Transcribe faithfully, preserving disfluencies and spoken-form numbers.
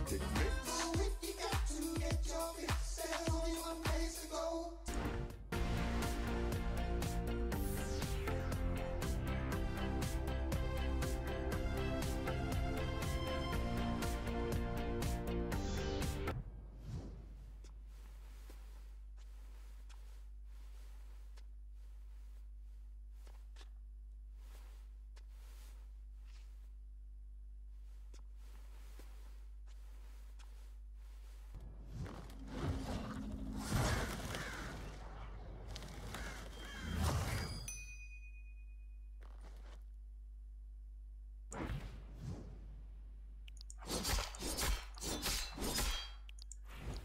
stick